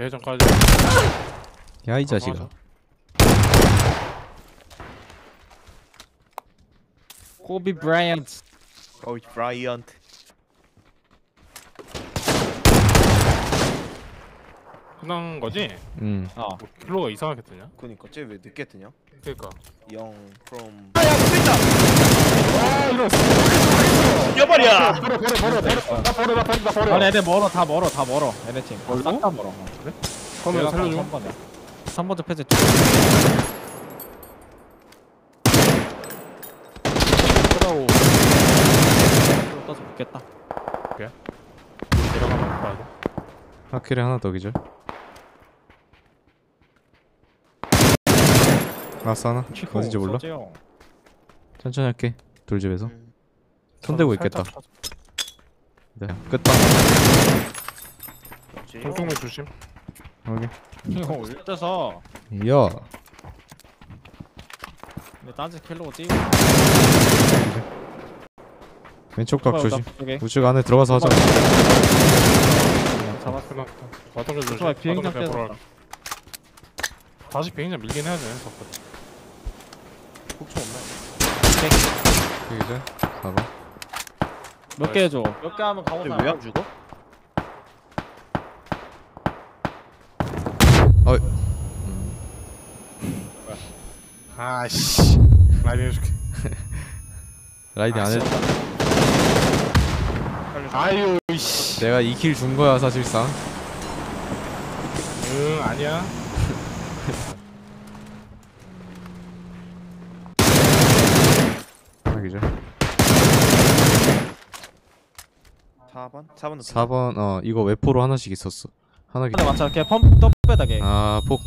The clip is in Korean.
대회전까지. 야 이 자식아. 코비 브라이언트. 코비 브라이언트. 끝난 거지? 응. 아. 뭐 킬로가 이상하게 뜨냐? 그니까 쟤 왜 늦게 뜨냐? 그니까. 영 프롬. 아 야 붙인다. 아 이거. 뛰어버려. 버려. 나 버려. 아니 애들 멀어 다 멀어. 얘네 팀. 싹 다 멀어. 그래? 그럼 살려줘. 3번째 패스. 그러고. 또 떠서 붙겠다. 오케이. 내려가면 봐야 돼. 하킬에 하나 더 기절. 아싸나 어딘지 몰라. 천천히 할게. 돌집에서 손 대고 있겠다. 네 끝다. 동쪽물 조심. 여기. 이거 올려서. 이야. 근데 딴지 킬로고 찍. 왼쪽 각 조심. 우측 안에 들어가서 하자. 잡았어. 바텀 조심. 비행장 빼서 다시 비행장 밀긴 해야 돼. 폭초 없네. 이제 가봐. 몇 개 해줘. 몇 개 하면 강호사 왜 안 죽어? 어이. 아씨. 라이딩 해줄게. 라이딩 안 해줄게. 아유. 내가 2킬 준 거야 사실상. 응 아니야. 여기죠. 4번? 4번. 4번 어 이거 외포로 하나씩 있었어. 하나. 맞아. 걔 펌프 떠 빼다 걔. 아 폭.